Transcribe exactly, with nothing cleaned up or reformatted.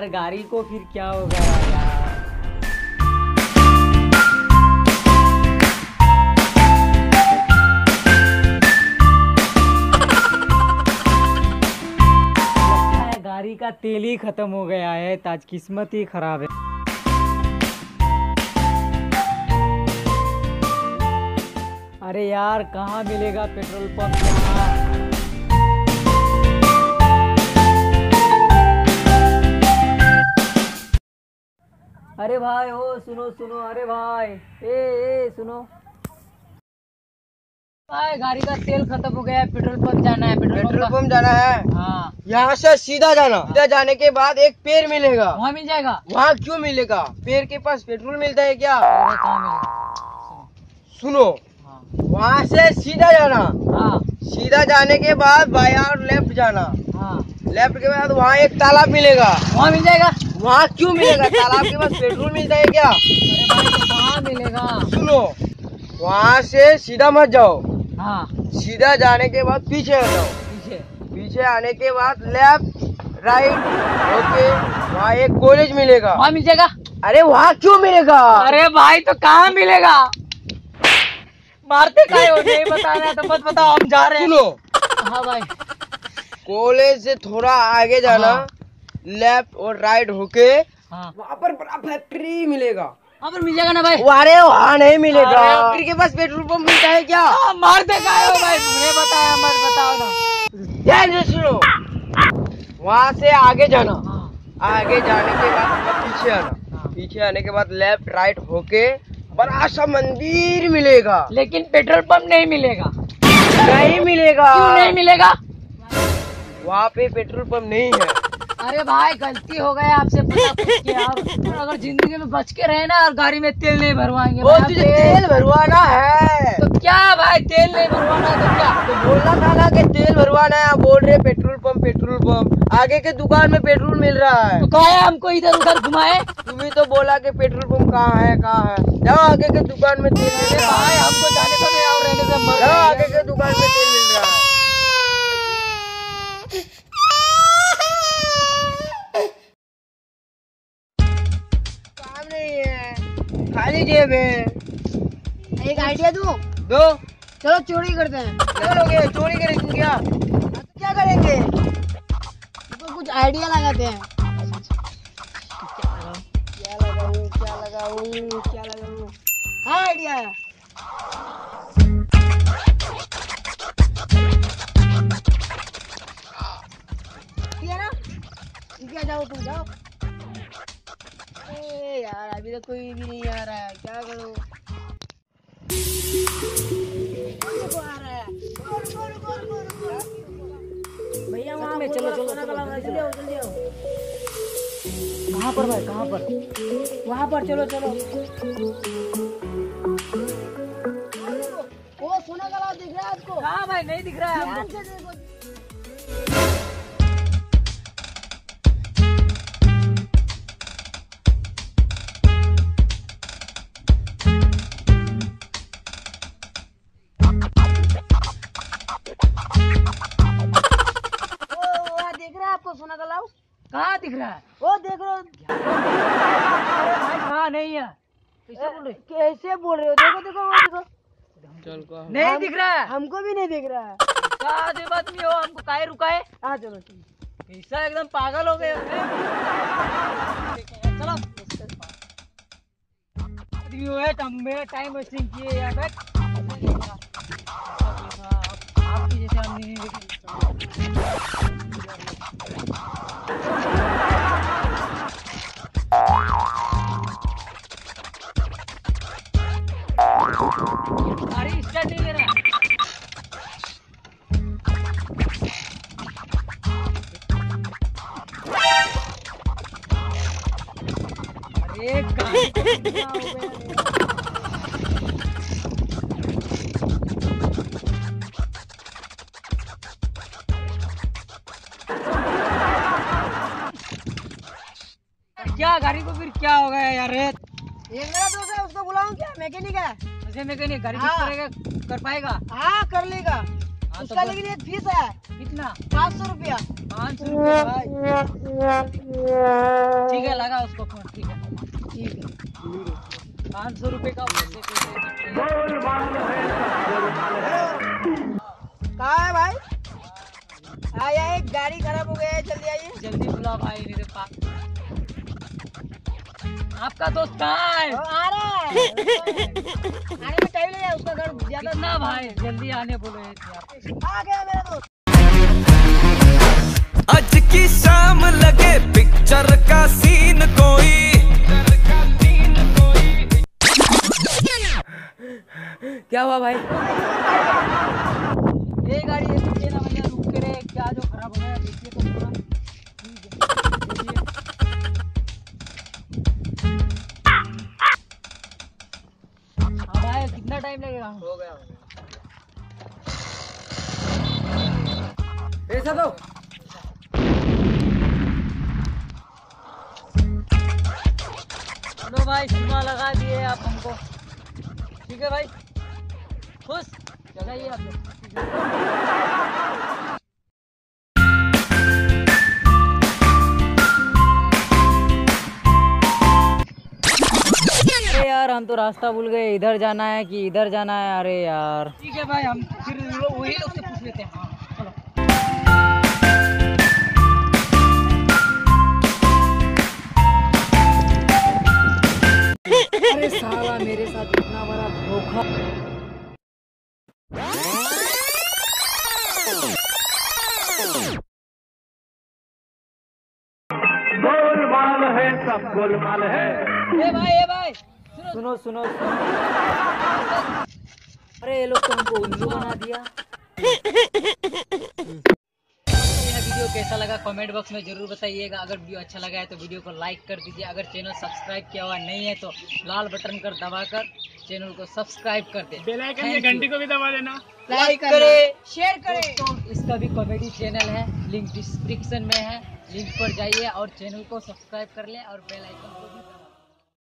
यार गाड़ी को फिर क्या हो गया यार। लगता है गाड़ी का तेल ही खत्म हो गया है, ताज किस्मत ही खराब है। अरे यार कहाँ मिलेगा पेट्रोल पंप यहाँ। अरे भाई ओ सुनो सुनो, अरे भाई ए ए सुनो भाई, गाड़ी का तेल खत्म हो गया है, पेट्रोल पंप जाना है। पेट्रोल पंप जाना है हाँ। यहाँ से सीधा जाना, सीधा जाने के बाद एक पेड़ मिलेगा, वहाँ मिल जाएगा। वहाँ क्यों मिलेगा? पेड़ के पास पेट्रोल मिलता है क्या? कहाँ मिलेगा सुनो, वहाँ से सीधा जाना हाँ। सीधा जाने के बाद बाया और लेफ्ट जाना हाँ। लेफ्ट के बाद वहाँ एक तालाब मिलेगा, वहाँ मिल जाएगा। वहाँ क्यों मिलेगा? तालाब के पास पेट्रोल मिलता है क्या? वहाँ मिलेगा। सुनो, वहाँ से सीधा मत जाओ हाँ। सीधा जाने के बाद पीछे जाओ, पीछे पीछे आने के बाद लेफ्ट राइट ओके, वहाँ एक कॉलेज मिलेगा, वहाँ मिल जाएगा। अरे वहाँ क्यों मिलेगा? अरे भाई तो कहाँ मिलेगा? मारते हो नहीं बताना तो मत बताओ, हम जा रहे हैं। सुनो हाँ भाई, कॉलेज से थोड़ा आगे जाना हाँ। लेफ्ट और राइट होके हाँ। वहाँ पर बड़ा फैक्ट्री मिलेगा, वहाँ पर मिल जाएगा ना भाई? अरे वहाँ नहीं मिलेगा। फैक्ट्री के पास पेट्रोल पंप मिलता है क्या? हाँ, मारते हो भाई, तुमने बताया मत बताओ ना। ध्यान से सुनो, वहाँ से आगे जाना हाँ। आगे जाने के बाद पीछे आना, पीछे आने के बाद लेफ्ट राइट होके बड़ा सा मंदिर मिलेगा, लेकिन पेट्रोल पंप नहीं मिलेगा। नहीं मिलेगा? क्यों नहीं मिलेगा? वहाँ पे पेट्रोल पंप नहीं है। अरे भाई गलती हो गया आपसे, पता आप अगर जिंदगी में बच के रहे ना और गाड़ी में तेल नहीं भरवाएंगे। वो तुझे तेल भरवाना है तो क्या भाई? तेल नहीं भरवाना तो क्या? तो बोलना था ना कि तेल भरवाना है, बोल रहे पेट्रोल पंप पेट्रोल पंप, आगे के दुकान में पेट्रोल मिल रहा है। तो कहा है हमको इधर उधर घुमाए? तुम्हें तो बोला कि पेट्रोल पंप कहाँ है कहाँ है, जाओ आगे के दुकान में तेल मिल रहा है। हमको जाने से नहीं और रहने से मर रहा है। आगे के दुकान में तेल मिल रहा है। काम नहीं है, खाली जेब है। एक आइडिया दूं? दो। चलो चोरी करते हैं। चलोगे चोरी करेंगे क्या? क्या करेंगे? तो कुछ आइडिया लगाते हैं। क्या लगाऊं क्या लगाऊं क्या लगाऊं? हाँ आइडिया है। ठीक है ना, ठीक है जाओ तुम जाओ। अरे यार अभी तो कोई भी नहीं आ रहा है, क्या करो? भैया वहाँ में चलो चलो चलो। कहाँ पर भाई कहाँ पर? वहाँ पर चलो चलो। वो सोना तालाब दिख रहा है आपको? हाँ भाई नहीं दिख रहा है। सोना तालाब कहाँ दिख रहा है? वो देख रहे हो? कहाँ नहीं है? कैसे बोल रहे? कैसे बोल रहे हो? देखो देखो वो देखो, चल को नहीं दिख रहा है, हमको भी नहीं दिख रहा है। क्या देव आदमी हो, हमको काहे रुकाए? आ चलो कैसा एकदम पागल हो गए। चलो आदमी हो है, तुम मेरा टाइम वेस्टिंग किए यार। आपकी जैसे हम नहीं देखे। अरे इसका नहीं ले रहा है। अरे गाड़ी क्या गाड़ी को फिर क्या हो गया यार? एक मेरा दोस्त है, उसको बुलाऊं क्या? मैकेनिक है, मैकेनिक गाड़ी ठीक करेगा, कर पाएगा? हाँ कर लेगा। उसका लेकिन एक फीस है। कितना? पाँच सौ रुपया। पाँच सौ रुपया। ठीक है, लगा उसको फोन। ठीक है ठीक है, पाँच सौ रुपये का है भाई। आया एक गाड़ी खराब हो गया है, जल्दी आइए। जल्दी बुलाओ भाई मेरे पास। आपका दोस्त कहाँ है? आ रहा है। आने में टाइम लगा, उसका घर ज्यादा ना भाई, जल्दी आने बोलो। आ गया मेरा दोस्त। आज की शाम लगे पिक्चर का सीन कोई। क्या हुआ भाई? ये गाड़ी ये ना भैया, रुक के रे, क्या जो खराब हो गया देखिए तो पूरा। हाँ भाई, कितना टाइम लगेगा? हो गया पैसा दो। चलो भाई, सीमा लगा दिए आप हमको। ठीक है भाई, खुश चलाइए आप लोग। यार हम तो रास्ता भूल गए, इधर जाना है कि इधर जाना है। अरे यार ठीक है भाई, हम फिर वही लोग से पूछ लेते हैं। हाँ, चलो। अरे साला, मेरे साथ इतना बड़ा धोखा। गोलमाल है, सब गोलमाल है। ए भाई, ए भाई, सुनो सुनो सुनो। अरे ये लोग तुमको उल्लू बना दिया। मेरा वीडियो कैसा लगा कमेंट बॉक्स में जरूर बताइएगा। अगर वीडियो अच्छा लगा है तो वीडियो को लाइक कर दीजिए। अगर चैनल सब्सक्राइब किया हुआ नहीं है तो लाल बटन कर दबाकर चैनल को सब्सक्राइब कर दे। बेल आइकन के घंटी को भी दबा देना। लाइक करें, शेयर करें। तो इसका भी कॉमेडी चैनल है, लिंक डिस्क्रिप्शन में है, लिंक पर जाइए और चैनल को सब्सक्राइब कर लें और बेल आइकन